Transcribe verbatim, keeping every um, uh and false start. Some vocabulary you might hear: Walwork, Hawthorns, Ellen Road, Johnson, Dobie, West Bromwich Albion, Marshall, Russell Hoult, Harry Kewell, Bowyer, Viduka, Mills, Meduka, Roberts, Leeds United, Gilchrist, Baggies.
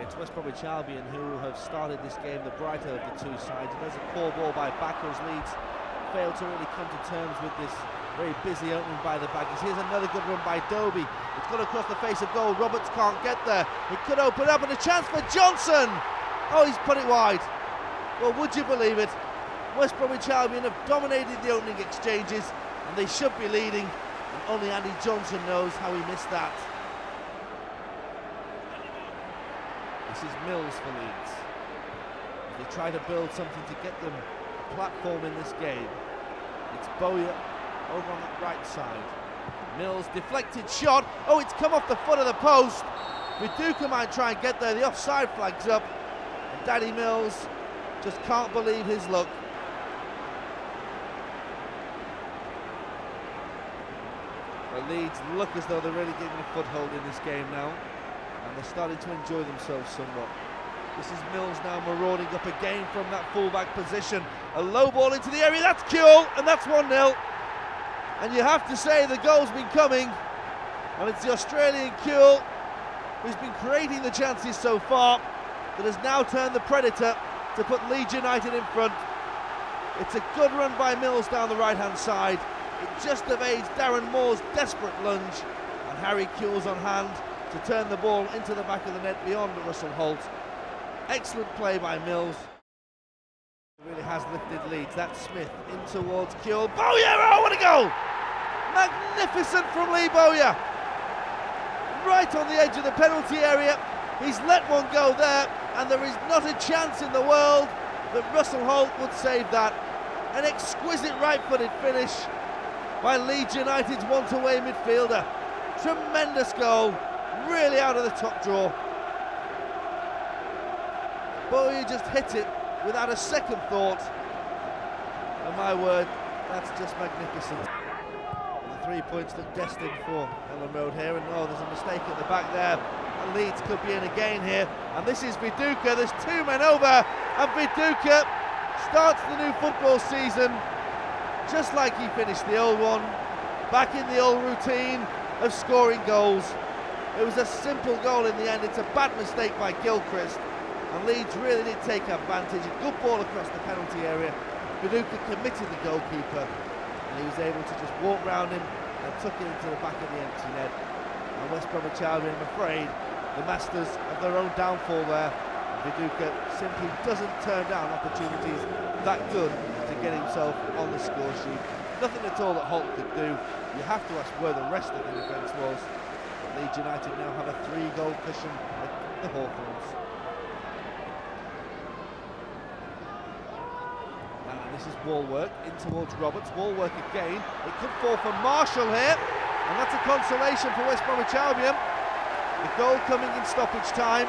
It's West Bromwich Albion who have started this game the brighter of the two sides. And there's a poor ball by Backers. Leeds failed to really come to terms with this very busy opening by the Baggies. Here's another good run by Dobie. It's gone across the face of goal. Roberts can't get there. It could open up, and a chance for Johnson. Oh, he's put it wide. Well, would you believe it? West Bromwich Albion have dominated the opening exchanges, and they should be leading. And only Andy Johnson knows how he missed that. This is Mills for Leeds. They try to build something to get them a platform in this game. It's Bowyer over on the right side. Mills, deflected shot. Oh, it's come off the foot of the post. Viduka might try and get there. The offside flag's up. And Danny Mills just can't believe his luck. Well, Leeds look as though they're really getting a foothold in this game now. And they're starting to enjoy themselves somewhat. This is Mills now marauding up again from that fullback position. A low ball into the area, that's Kewell, and that's one nil. And you have to say the goal's been coming, and it's the Australian Kewell who's been creating the chances so far that has now turned the predator to put Leeds United in front. It's a good run by Mills down the right-hand side. It just evades Darren Moore's desperate lunge, and Harry Kewell's on hand to turn the ball into the back of the net beyond Russell Hoult. Excellent play by Mills. It really has lifted Leeds. That's Smith in towards Kewell. Bowyer, oh, what a goal! Magnificent from Lee Bowyer. Right on the edge of the penalty area. He's let one go there, and there is not a chance in the world that Russell Hoult would save that. An exquisite right-footed finish by Leeds United's one-to-way midfielder. Tremendous goal. Really out of the top draw. Bowyer just hit it without a second thought. And my word, that's just magnificent. And the three points look destined for Ellen Road here. And oh, there's a mistake at the back there. And Leeds could be in again here. And this is Viduka. There's two men over. And Viduka starts the new football season just like he finished the old one. Back in the old routine of scoring goals. It was a simple goal in the end. It's a bad mistake by Gilchrist, and Leeds really did take advantage. A good ball across the penalty area. Meduka committed the goalkeeper, and he was able to just walk round him and tuck it into the back of the empty net. And West Bromwich Albion, I'm afraid, the masters of their own downfall there. Meduka simply doesn't turn down opportunities that good to get himself on the score sheet. Nothing at all that Holt could do. You have to ask where the rest of the defence was. Leeds United now have a three-goal cushion at the Hawthorns. And this is Walwork in towards Roberts. Walwork again. It could fall for Marshall here, and that's a consolation for West Bromwich Albion. The goal coming in stoppage time.